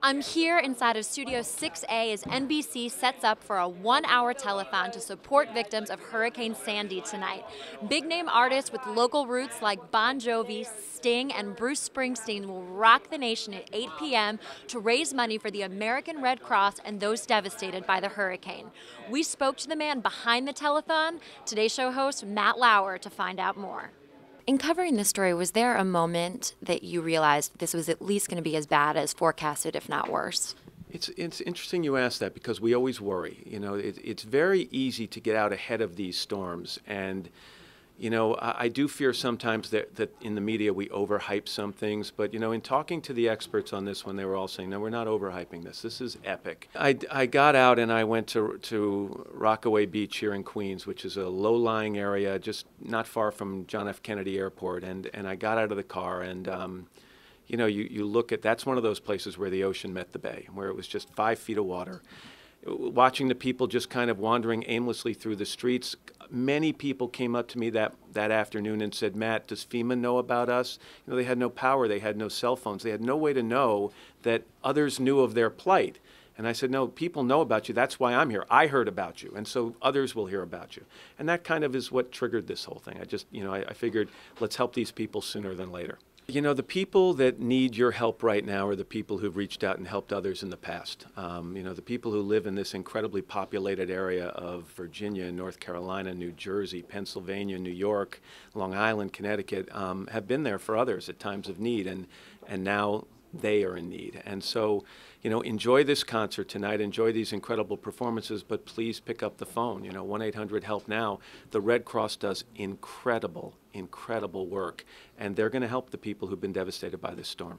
I'm here inside of Studio 6A as NBC sets up for a one-hour telethon to support victims of Hurricane Sandy tonight. Big-name artists with local roots like Bon Jovi, Sting, and Bruce Springsteen will rock the nation at 8 p.m. to raise money for the American Red Cross and those devastated by the hurricane. We spoke to the man behind the telethon, Today Show host Matt Lauer, to find out more. In covering this story, was there a moment that you realized this was at least going to be as bad as forecasted, if not worse? It's interesting you ask that, because we always worry. You know, it's very easy to get out ahead of these storms. And, you know, I do fear sometimes that in the media we overhype some things. But, you know, in talking to the experts on this one, they were all saying, no, we're not overhyping this. This is epic. I got out and I went to Rockaway Beach here in Queens, which is a low-lying area just not far from John F. Kennedy Airport. And I got out of the car and, you know, you look at, that's one of those places where the ocean met the bay, where it was just 5 feet of water. Watching the people just kind of wandering aimlessly through the streets. Many people came up to me that afternoon and said, Matt, does FEMA know about us? You know, they had no power. They had no cell phones. They had no way to know that others knew of their plight. And I said, no, people know about you. That's why I'm here. I heard about you, and so others will hear about you. And that kind of is what triggered this whole thing. I just, you know, I figured, let's help these people sooner than later. You know, the people that need your help right now are the people who've reached out and helped others in the past. You know, the people who live in this incredibly populated area of Virginia, North Carolina, New Jersey, Pennsylvania, New York, Long Island, Connecticut, have been there for others at times of need, and now they are in need. And so, you know, enjoy this concert tonight, enjoy these incredible performances, but please pick up the phone, you know, 1-800-HELP-NOW. The Red Cross does incredible, incredible work, and they're going to help the people who've been devastated by this storm.